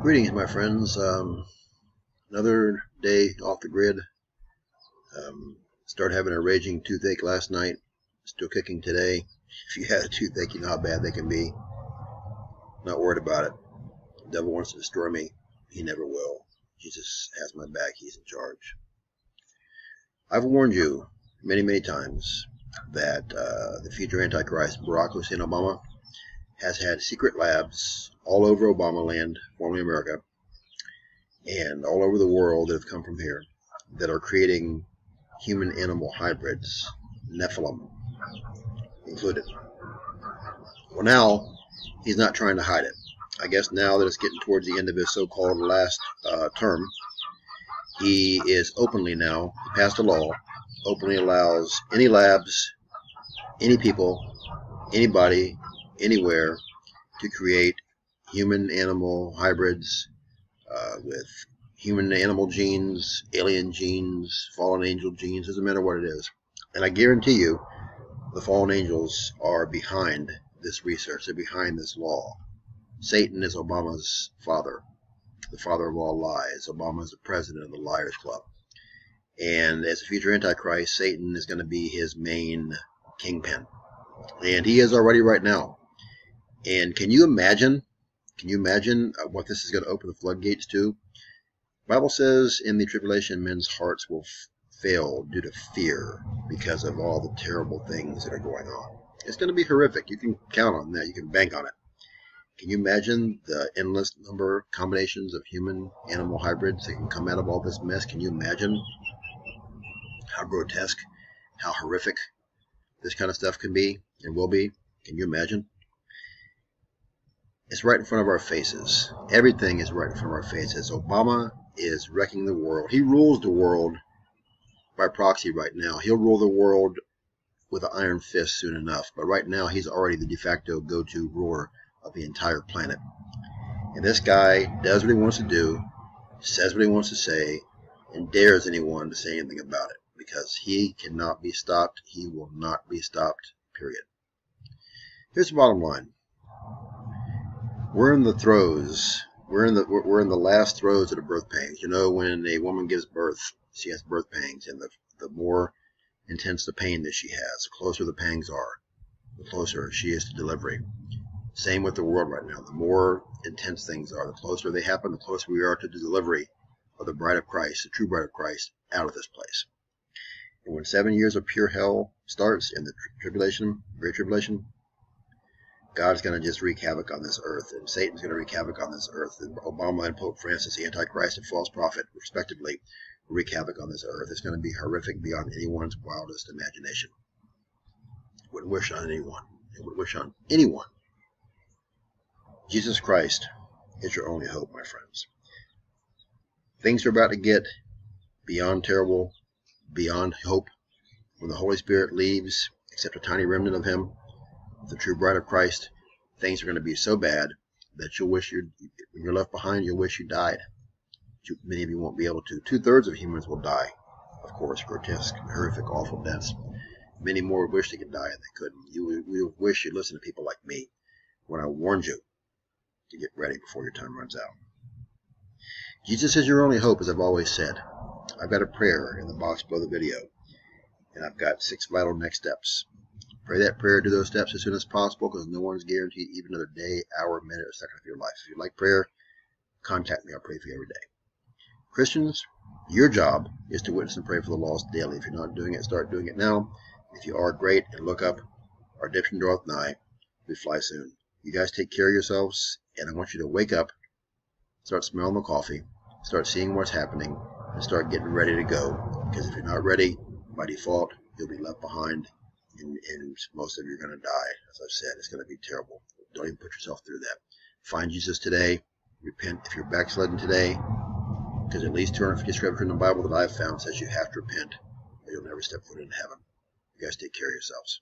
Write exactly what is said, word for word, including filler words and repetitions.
Greetings, my friends. Um, another day off the grid. Um, started having a raging toothache last night. Still kicking today. If you had a toothache, you know how bad they can be. Not worried about it. The devil wants to destroy me. He never will. Jesus has my back. He's in charge. I've warned you many, many times that uh, the future Antichrist, Barack Hussein Obama, has had secret labs all over Obama land, formerly America, and all over the world that have come from here, that are creating human-animal hybrids, Nephilim included. Well, now he's not trying to hide it. I guess now that it's getting towards the end of his so-called last uh, term, he is openly now, he passed a law, openly allows any labs, any people, anybody, anywhere to create human-animal hybrids uh, with human-animal genes, alien genes, fallen angel genes, doesn't matter what it is. And I guarantee you the fallen angels are behind this research, they're behind this law. Satan is Obama's father, the father of all lies. Obama is the president of the Liars Club. And as a future Antichrist, Satan is going to be his main kingpin. And he is already right now. And can you imagine, can you imagine what this is going to open the floodgates to? The Bible says in the tribulation, men's hearts will fail due to fear because of all the terrible things that are going on. It's going to be horrific. You can count on that. You can bank on it. Can you imagine the endless number of combinations of human-animal hybrids that can come out of all this mess? Can you imagine how grotesque, how horrific this kind of stuff can be and will be? Can you imagine? It's right in front of our faces. Everything is right in front of our faces. Obama is wrecking the world. He rules the world by proxy right now. He'll rule the world with an iron fist soon enough. But right now, he's already the de facto go-to ruler of the entire planet. And this guy does what he wants to do, says what he wants to say, and dares anyone to say anything about it. Because he cannot be stopped. He will not be stopped, period. Here's the bottom line. We're in the throes. We're in the we're in the last throes of the birth pangs. You know, when a woman gives birth, she has birth pangs, and the the more intense the pain that she has, the closer the pangs are, the closer she is to delivery. Same with the world right now. The more intense things are, the closer they happen, the closer we are to the delivery of the bride of Christ, the true bride of Christ, out of this place. And when seven years of pure hell starts in the tribulation, Great Tribulation, God's going to just wreak havoc on this earth, and Satan's going to wreak havoc on this earth, and Obama and Pope Francis, the Antichrist and false prophet, respectively, wreak havoc on this earth. It's going to be horrific beyond anyone's wildest imagination. Wouldn't wish on anyone. It would wish on anyone. Jesus Christ is your only hope, my friends. Things are about to get beyond terrible, beyond hope. When the Holy Spirit leaves, except a tiny remnant of him, the true bride of Christ, things are going to be so bad that you'll wish you'd, when you're left behind, you'll wish you died. Many of you won't be able to. Two-thirds of humans will die, of course, grotesque, horrific, awful deaths. Many more would wish they could die and they couldn't. You will wish you'd listen to people like me when I warned you to get ready before your time runs out. Jesus is your only hope, as I've always said. I've got a prayer in the box below the video, and I've got six vital next steps. Pray that prayer, do those steps as soon as possible, because no one is guaranteed even another day, hour, minute, or second of your life. If you like prayer, contact me. I'll pray for you every day. Christians, your job is to witness and pray for the lost daily. If you're not doing it, start doing it now. If you are, great, and look up. Our redemption draweth nigh. We fly soon. You guys take care of yourselves, and I want you to wake up, start smelling the coffee, start seeing what's happening, and start getting ready to go. Because if you're not ready, by default, you'll be left behind. And, and most of you are going to die. As I've said, it's going to be terrible. Don't even put yourself through that. Find Jesus today. Repent if you're backsliding today, because at least two hundred fifty scripture in the Bible that I've found says you have to repent or you'll never step foot in heaven. You guys take care of yourselves.